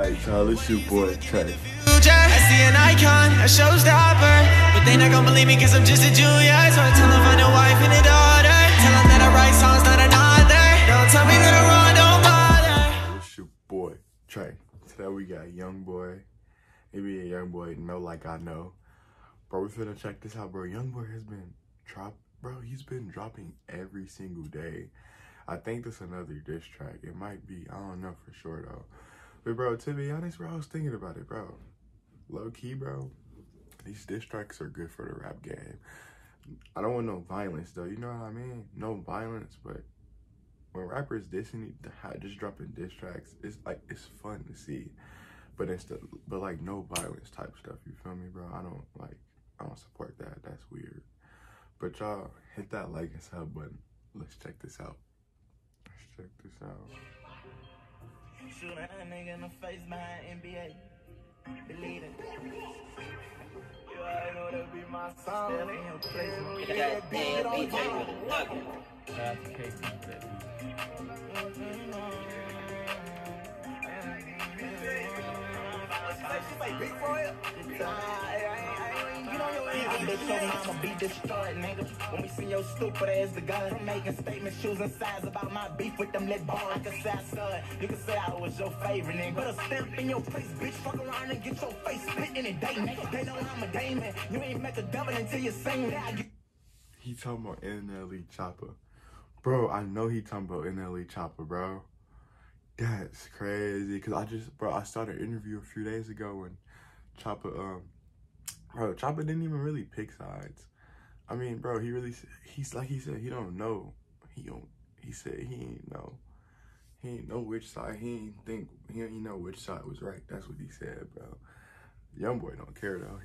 All right, y'all, it's your boy, Trey. I see an icon, a showstopper, but they not gonna believe me cause I'm just a junior. So I tell them I'm a wife and a daughter. Tell them that I write songs, not another. Don't tell me that I run, don't bother. It's your boy, Trey. Today we got YoungBoy, NBA YoungBoy, Know Like I Know. Bro, we finna check this out, bro. YoungBoy has been dropping every single day. I think that's another diss track. It might be, I don't know for sure though. But bro, to be honest, bro, I was thinking about it, bro. Low key, bro, these diss tracks are good for the rap game. I don't want no violence though, you know what I mean? No violence, but when rappers dissing, just dropping diss tracks, it's like, it's fun to see. But like no violence type stuff, you feel me, bro? I don't support that, that's weird. But y'all, hit that like and sub button. Let's check this out. Let's check this out. Shoot that nigga in the face, man, NBA. Believe it. You already know that be my song. Still in him crazy. Yeah, beat on time. That's the case with that beat. Be destroyed, nigga. When we see your stupid ass, the guy from making statements, choosing sides about my beef with them lit bars. I can say I saw it. You can say I was your favorite, nigga. Put a stamp in your face, bitch. Fuck around and get your face spit in a day, nigga. They know I'm a demon. You ain't met the devil until you sing that. He talking about NLE Choppa. Bro, I know he talking about NLE Choppa, bro. That's crazy. Cause I started an interview a few days ago and Choppa, bro, Choppa didn't even really pick sides. I mean, bro, he's like he said, he don't know. He said he ain't know. He ain't know which side. He ain't know which side was right. That's what he said, bro. YoungBoy don't care though.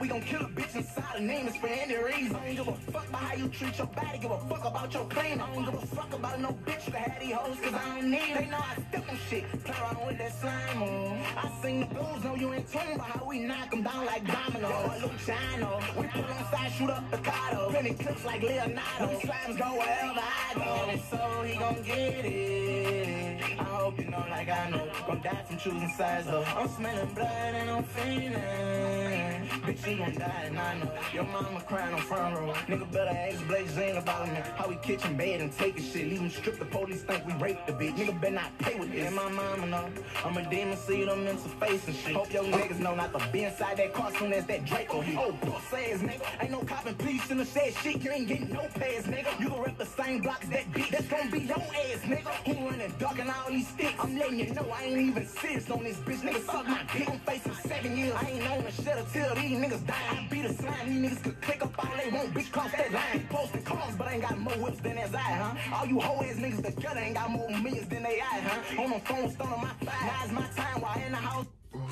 We gon' kill a bitch inside a name is for any reason. I don't give a fuck about how you treat your body. Give a fuck about your claim. I don't give a fuck about no bitch. You can have these hoes cause I don't need them. They know I step on shit. Play around with that slime on. I sing the blues, know you ain't tuned. But how we knock them down like dominoes. Luciano. We put on side, shoot up Picato. Penny clips like Leonardo. These slimes go wherever I go. And so he gon' get it. I hope you know like I know. Gon' die from choosing sides though. I'm smelling blood and I'm feeling. Bitch, she gon' die and I know. Your mama crying on front row. Nigga better ask Blaze about him. How we kitchen bed and take a shit. Leave him strip, the police think we raped the bitch. Nigga better not pay with this. And my mama know I'm a demon, see them interface and shit. Hope your niggas know not to be inside that car soon as that Draco hit. Oh, puss ass nigga. Ain't no cop and police shouldn't have said shit. You ain't getting no pass, nigga. You gon' rip the same blocks that beat. That's gon' be your ass, nigga. Who running duck and all these sticks? I'm letting you know I ain't even serious on this bitch. Nigga suck my dick. I'm facing 7 years. I ain't known to shut up till these niggas die. I be the slime, these niggas could click up all they want, bitch, cross that line. Posting cars, but I ain't got more whips than as I, huh? All you hoe ass niggas together ain't got more millions than they I, huh? On them phones, stone on my fly. Now is my time while in the house. Bro,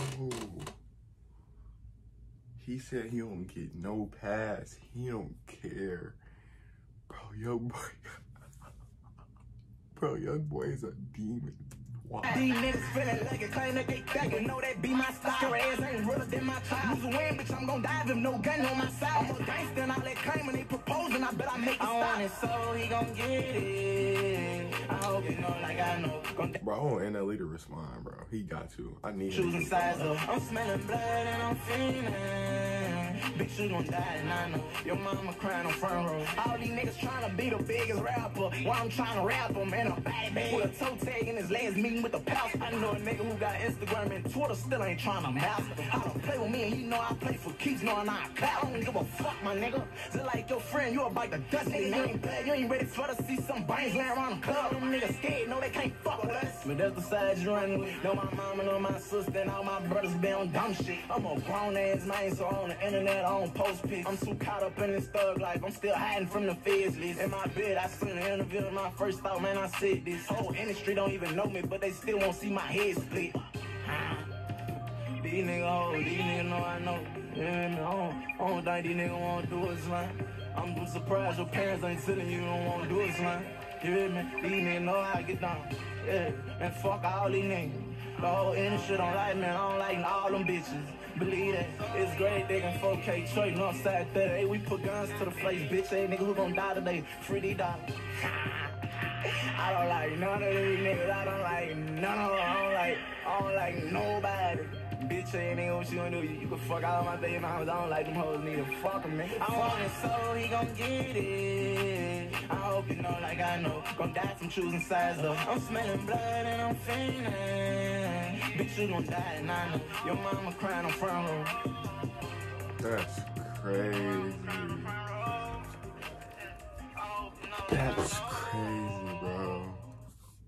he said he don't get no pass. He don't care. Bro, YoungBoy. Bro, YoungBoy is a demon. Wow. These niggas feeling like it, claim that they back and know that be my style. Your ass ain't realer than my child. Lose a win, bitch, I'm gon' dive him, no gun on my side. I'm a gangster and all that claim when they proposing, I bet I make it stop. I want it, so he gon' get it. I hope you know like I know. Bro, I want NLE to respond, bro. He got to. I need him. Choosing sides though. I'm smelling blood and I'm feeling. Bitch, you gon' die and I know. Your mama crying on front row. All these niggas trying to be the biggest rapper. While I'm trying to rap him in a bag bag. With a toe tag in his legs, meeting with the pals. I know a nigga who got Instagram and Twitter still ain't trying to master. I don't play with me and you know I play for keeps knowing I clap. I don't give a fuck, my nigga. Just like your friend, you about to dust it. You ain't bad, you ain't ready for to see some bangs laying around the club. Them niggas scared, know they can't fuck with us. But that's the side you running with. Know my mama, know my sister, and all my brothers be on dumb shit. I'm a grown ass man, so on the internet, I don't post pics. I'm too caught up in this thug life, I'm still hiding from the feds list. In my bed, I seen an interview and my first thought, man, I said this. Whole industry don't even know me, but they still won't see my head split. These niggas hoes, these niggas know I know. Yeah, man, I don't think these niggas won't do it, slime. I'm surprised your parents ain't telling you don't want to do it, slime. You hear me? These niggas know how I get down. Yeah, and fuck all these niggas. The whole industry don't like me, I don't like all them bitches. Believe that, it's great, they can 4K straight, Northside 38. We put guns to the face, bitch. Hey, nigga, who gon' die today? Free D Doc. I don't like none of these niggas, I don't like none of them, I don't like all I don't like nobody. Bitch, anything what you gonna do, you can fuck all my baby mamas. I don't like them hoes, need to fuck them, man. I want it so he gon' get it. I hope you know like I know. Gon' die from choosing sides though. I'm smelling blood and I'm feeling. Bitch, you gon' die and I know. Your mama crying on front row. That's crazy. That's crazy, bro.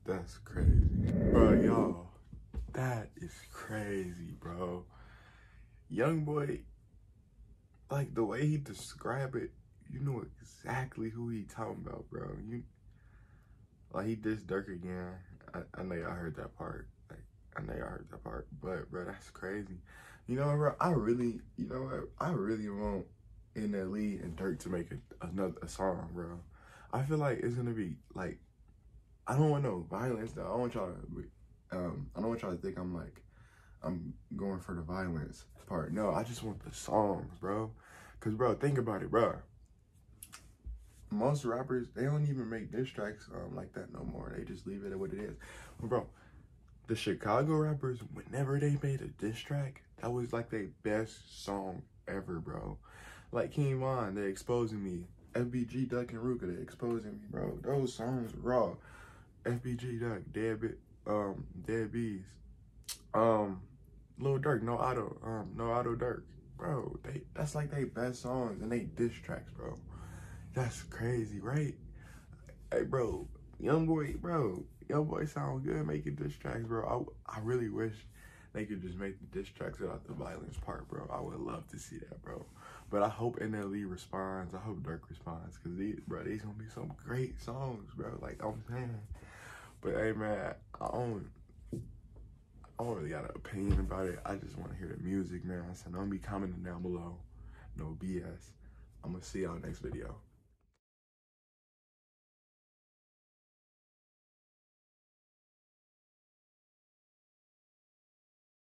That's crazy. Bro, y'all, that is crazy, bro. YoungBoy, like the way he described it, you know exactly who he talking about, bro. You, like, he dissed Durk again. I know y'all heard that part. Like, I know y'all heard that part. But, bro, that's crazy. You know, bro, I really want NLE and Durk to make another song, bro. I feel like it's gonna be like, I don't want no violence though. I don't want y'all to, I don't want y'all to think I'm going for the violence part. No, I just want the songs, bro. Cause, bro, think about it, bro. Most rappers, they don't even make diss tracks like that no more. They just leave it at what it is, bro. The Chicago rappers, whenever they made a diss track, that was like their best song ever, bro. Like King Von, they exposing me. FBG Duck and Ruka, they exposing me, bro. Those songs raw. FBG Duck, Dead Bees, Lil Durk, No Auto Durk, bro. That's like their best songs and they diss tracks, bro. That's crazy, right? Hey, bro, YoungBoy sound good making diss tracks, bro. I really wish they could just make the diss tracks without the violence part, bro. I would love to see that, bro. But I hope NLE responds. I hope Durk responds. Because these going to be some great songs, bro. Like, I'm saying. But, hey, man, I don't really got an opinion about it. I just want to hear the music, man. So, don't be commenting down below. No BS. I'm going to see y'all next video.